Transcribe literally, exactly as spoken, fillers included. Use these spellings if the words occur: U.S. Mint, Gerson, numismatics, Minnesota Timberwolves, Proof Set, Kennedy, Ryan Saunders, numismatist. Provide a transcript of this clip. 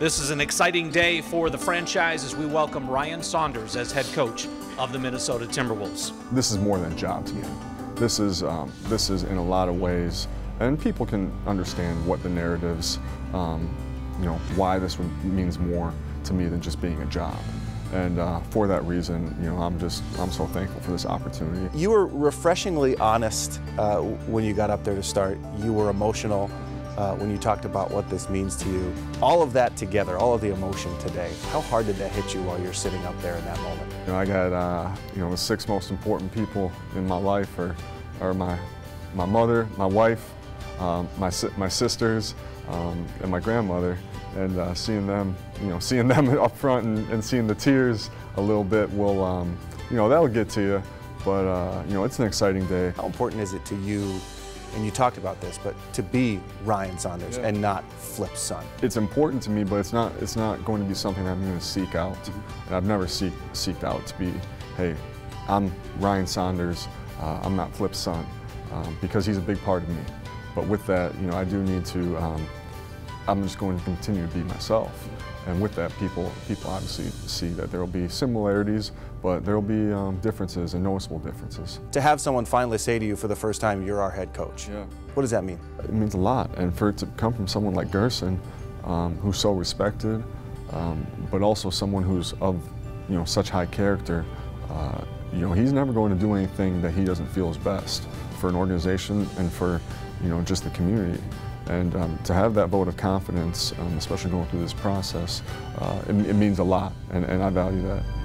This is an exciting day for the franchise as we welcome Ryan Saunders as head coach of the Minnesota Timberwolves. This is more than a job to me. This is, um, this is in a lot of ways, and people can understand what the narratives, um, you know, why this means more to me than just being a job. And uh, for that reason, you know, I'm just, I'm so thankful for this opportunity. You were refreshingly honest uh, when you got up there to start. You were emotional. Uh, when you talked about what this means to you. All of that together, all of the emotion today, how hard did that hit you while you're sitting up there in that moment? You know, I got, uh, you know, the six most important people in my life are, are my, my mother, my wife, um, my, my sisters, um, and my grandmother. And uh, seeing them, you know, seeing them up front and, and seeing the tears a little bit will, um, you know, that'll get to you. But, uh, you know, it's an exciting day. How important is it to you? And you talked about this, but to be Ryan Saunders yeah. and not Flip's son. It's important to me, but it's not, it's not going to be something I'm going to seek out. Mm-hmm. And I've never seek, seeked out to be, hey, I'm Ryan Saunders, uh, I'm not Flip's son, um, because he's a big part of me. But with that, you know, I do need to, um, I'm just going to continue to be myself. And with that, people, people obviously see that there will be similarities, but there will be um, differences and noticeable differences. To have someone finally say to you for the first time, you're our head coach, yeah. What does that mean? It means a lot, and for it to come from someone like Gerson, um, who's so respected, um, but also someone who's of you know, such high character, uh, you know, he's never going to do anything that he doesn't feel is best for an organization and for you know, just the community. And um, to have that vote of confidence, um, especially going through this process, uh, it, it means a lot, and, and I value that.